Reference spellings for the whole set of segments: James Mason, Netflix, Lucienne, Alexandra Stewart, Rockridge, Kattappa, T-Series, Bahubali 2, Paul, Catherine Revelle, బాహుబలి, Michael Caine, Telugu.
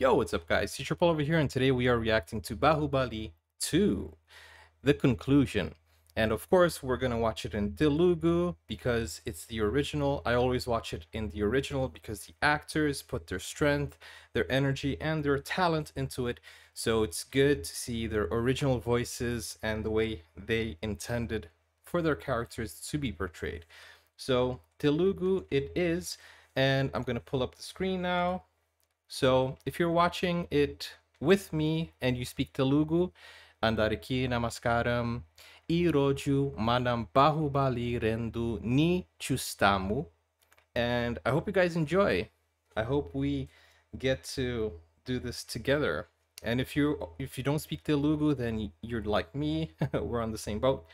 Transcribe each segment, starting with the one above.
Yo, what's up guys, teacher Paul over here, and today we are reacting to Bahubali 2, the conclusion. And of course we're gonna watch it in Telugu because it's the original. I always watch it in the original because the actors put their strength, their energy and their talent into it, so it's good to see their original voices and the way they intended for their characters to be portrayed. So Telugu it is, and I'm gonna pull up the screen now. So if you're watching it with me and you speak Telugu, Andariki namaskaram. Iroju manam Bahubali rendu ni chustamu. And I hope you guys enjoy. I hope we get to do this together. And if you don't speak Telugu, then you're like me. We're on the same boat.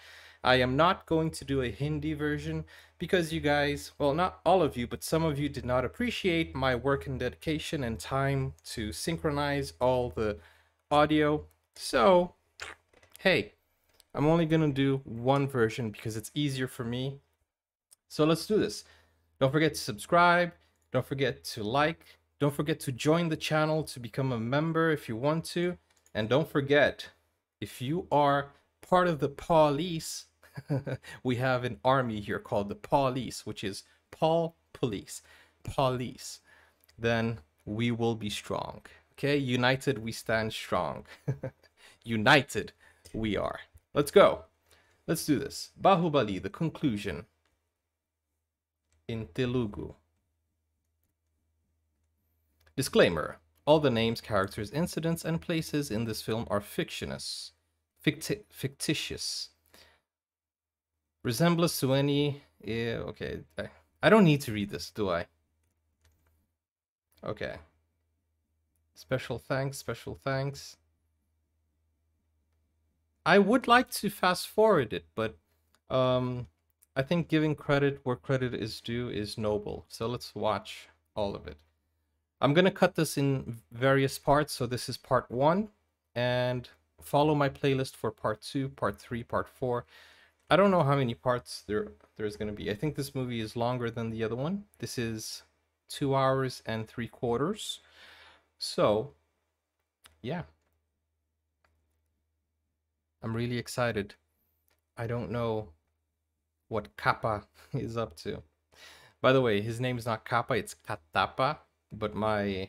I am not going to do a Hindi version because you guys, well, not all of you, but some of you did not appreciate my work and dedication and time to synchronize all the audio. So, hey, I'm only going to do one version because it's easier for me. So let's do this. Don't forget to subscribe. Don't forget to like. Don't forget to join the channel to become a member if you want to. And don't forget, if you are part of the police, we have an army here called the police, which is Paul Police. Police. Then we will be strong. Okay, united we stand strong. United we are. Let's go. Let's do this. Bahubali, the conclusion. In Telugu. Disclaimer. All the names, characters, incidents, and places in this film are fictitious. Resemblance to any... Yeah, okay. I don't need to read this, do I? Okay. Special thanks, special thanks. I would like to fast forward it, but I think giving credit where credit is due is noble. So let's watch all of it. I'm going to cut this in various parts. So this is part one, and follow my playlist for part 2, part 3, part 4. I don't know how many parts there's going to be. I think this movie is longer than the other one. This is 2 hours and 3/4. So, yeah. I'm really excited. I don't know what Kappa is up to. By the way, his name is not Kappa, it's Kattappa, but my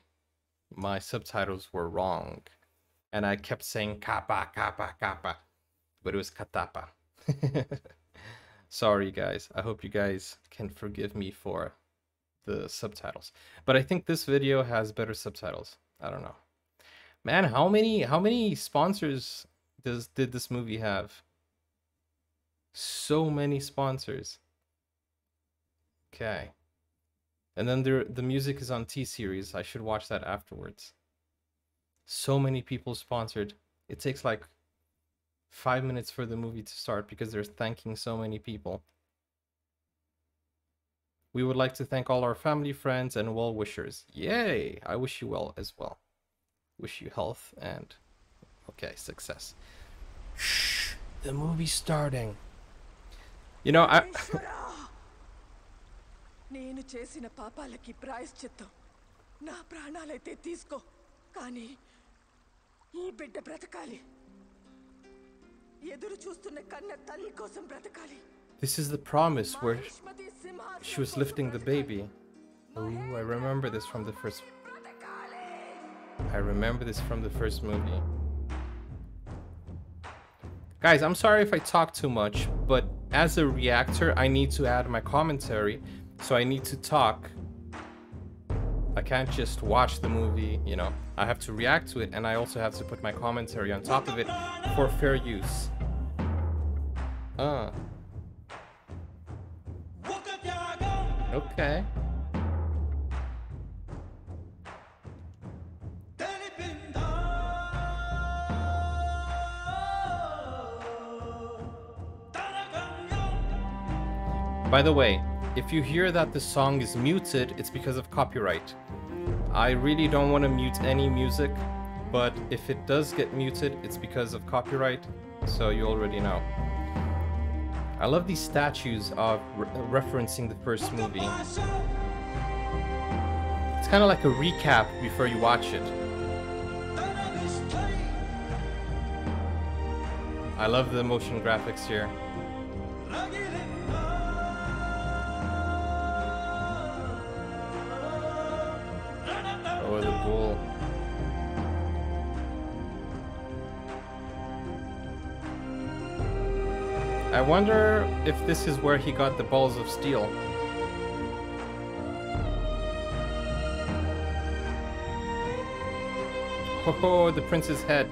subtitles were wrong. And I kept saying Kappa, Kappa, Kappa, but it was Kattappa. Sorry, guys. I hope you guys can forgive me for the subtitles. But I think this video has better subtitles. I don't know. Man, how many sponsors did this movie have? So many sponsors. Okay. And then the music is on T-Series. I should watch that afterwards. So many people sponsored. It takes like 5 minutes for the movie to start because they're thanking so many people. We would like to thank all our family, friends, and well-wishers. Yay! I wish you well as well. Wish you health and, okay, success. Shh! The movie's starting. You know, I... This is the promise where she was lifting the baby. Ooh, I remember this from the first... I remember this from the first movie. Guys, I'm sorry if I talk too much, but as a reactor, I need to add my commentary, so I need to talk. I can't just watch the movie, you know. I have to react to it, and I also have to put my commentary on top of it for fair use. Okay. By the way, if you hear that the song is muted, it's because of copyright. I really don't want to mute any music, but if it does get muted, it's because of copyright, so you already know. I love these statues of referencing the first movie. It's kind of like a recap before you watch it. I love the motion graphics here. Oh, the bull. I wonder if this is where he got the balls of steel. Oh, the prince's head.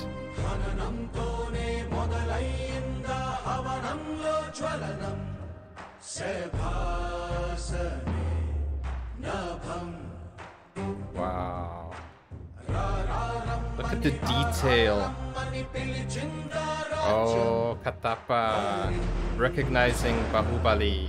Wow. Look at the detail. Oh, Kattappa recognizing Bahubali.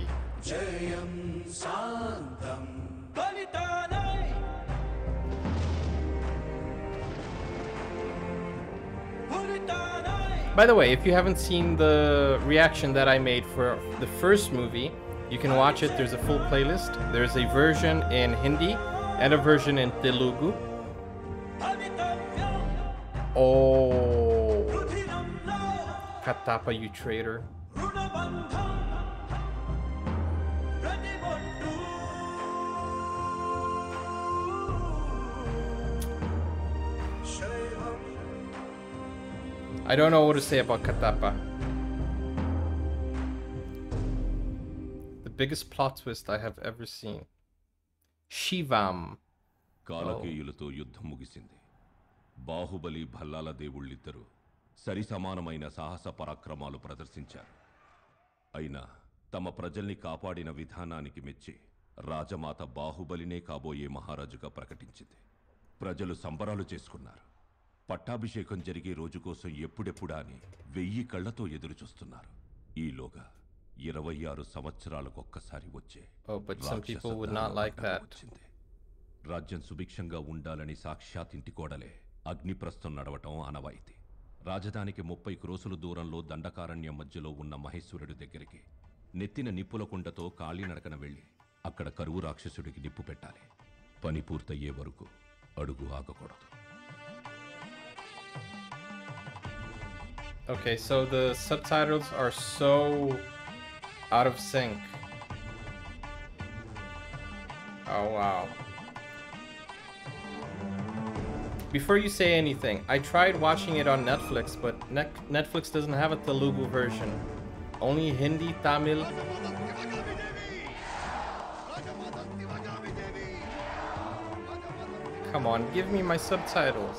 By the way, if you haven't seen the reaction that I made for the first movie, you can watch it. There's a full playlist. There's a version in Hindi and a version in Telugu. Oh, Kattappa, you traitor. I don't know what to say about Kattappa. The biggest plot twist I have ever seen. Shivam. Kalakeyulato yuddham mugisindi. Bahubali bhallala devullittaru sari samanamaina sahasa parakramalu pradarsincharu. Aina tama prajalni kaapadina vidhananiki mechi rajamata Bahubaline kaboye maharajuga prakatinchindi. Prajalu sambaralu cheskunnaru. పట్టాభిషేకం జరిగే రోజు కోసం ఎప్పుడెప్పుడా అని 1000 కళ్ళతో ఎదురు చూస్తున్నారు. ఈలోగా 26 సంవత్సరాలకు ఒక్కసారి వచ్చే రాజ్యం సుభిక్షంగా ఉండాలని సాక్షాత్ ఇంటి కోడలే అగ్నిప్రస్థం నడవటం ఆనవాయితీ. రాజధానికి 30 క్రోసుల దూరంలో దండకారణ్యం మధ్యలో ఉన్న మహేశ్వరుడి దగ్గరికి నెత్తిన నిప్పుల కుండతో కాళీ నడకన వెళ్ళి అక్కడ కరువు రాక్షసుడికి నిప్పు పెట్టాలి. పని పూర్తయ్యే వరకు అడుగు ఆగకూడదు. Okay, so the subtitles are so out of sync. Oh, wow. Before you say anything, I tried watching it on Netflix, but Netflix doesn't have a Telugu version. Only Hindi, Tamil. Come on, give me my subtitles.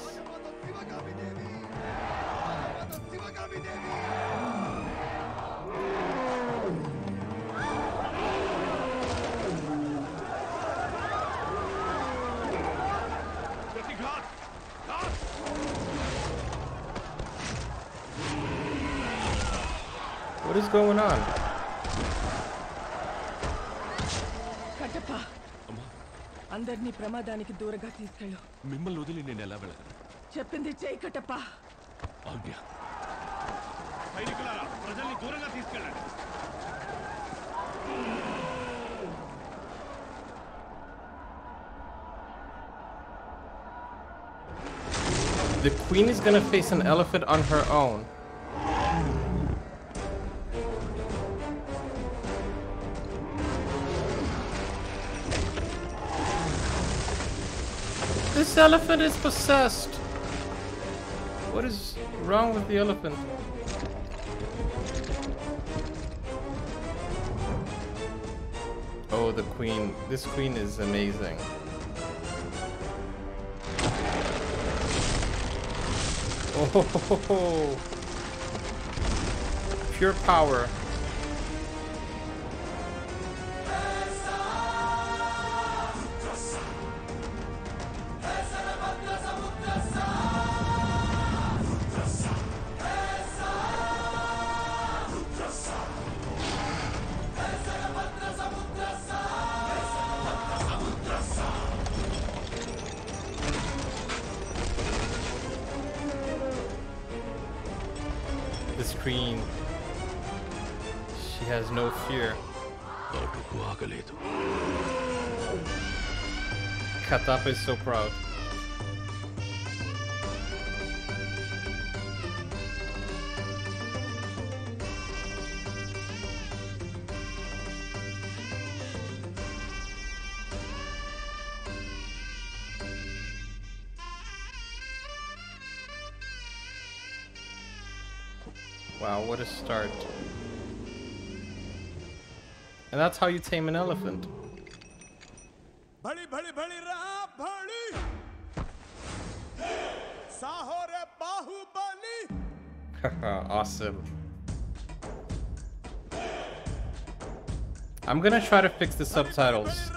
What is going on? Kattappa, andarni pramadaniki dooraga teeskelu. Mimmalni odili nenu ela velaganu. Cheppindi cheyi Kattappa. Agya. Sainikulara, prajalni dooraga teeskelandi. The queen is gonna face an elephant on her own. This elephant is possessed. What is wrong with the elephant? Oh, the queen. This queen is amazing. Oh, pure power. This queen, she has no fear. Kattappa is so proud. Wow, what a start. And that's how you tame an elephant. Awesome. I'm gonna try to fix the subtitles.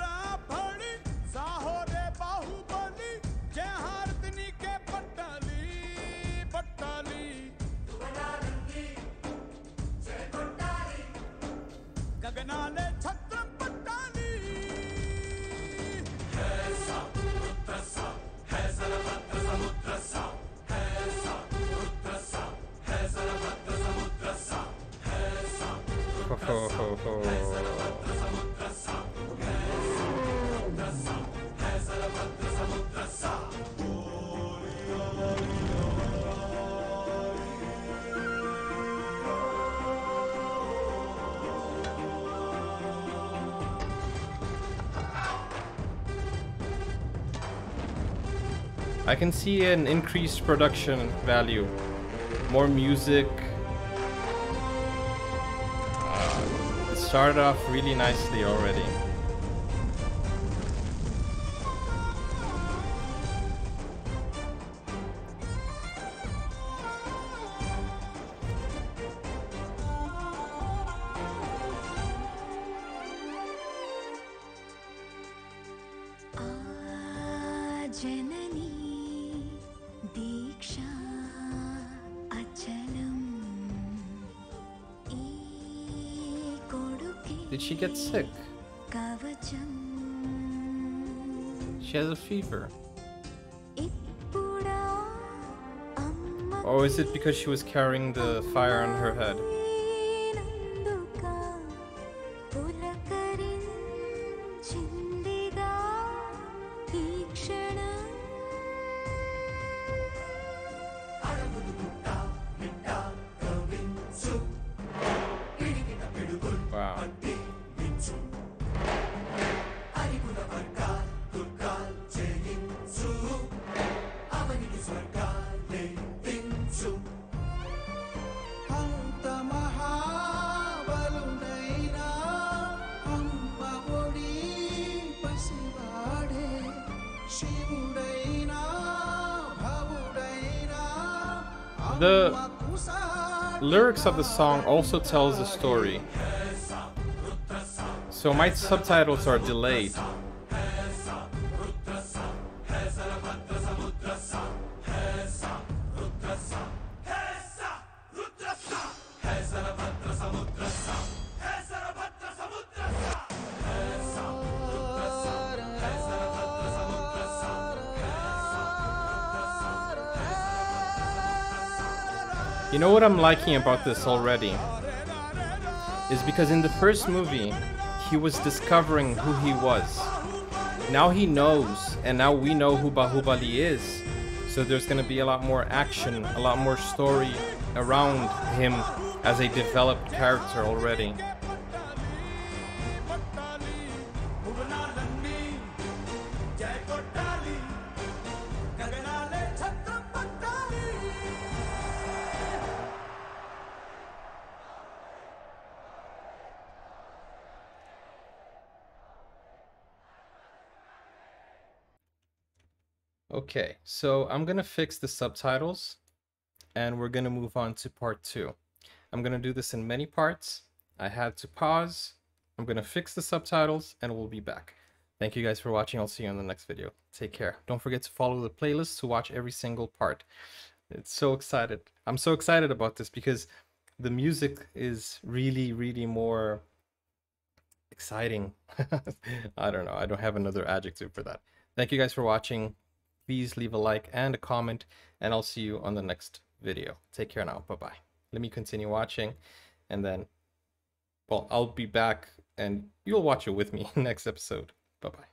I can see an increased production value, more music. It started off really nicely already. Did she get sick? She has a fever. Or is it because she was carrying the fire on her head? The lyrics of the song also tells the story, so my subtitles are delayed. You know what I'm liking about this already is because in the first movie he was discovering who he was. Now he knows, and now we know who Bahubali is, so there's gonna be a lot more action, a lot more story around him as a developed character already. Okay, so I'm gonna fix the subtitles and we're gonna move on to part 2. I'm gonna do this in many parts. I had to pause. I'm gonna fix the subtitles and we'll be back. Thank you guys for watching. I'll see you in the next video. Take care. Don't forget to follow the playlist to watch every single part. It's so excited. I'm so excited about this because the music is really, really more exciting. I don't know. I don't have another adjective for that. Thank you guys for watching. Please leave a like and a comment, and I'll see you on the next video. Take care now. Bye-bye. Let me continue watching, and then, well, I'll be back, and you'll watch it with me next episode. Bye-bye.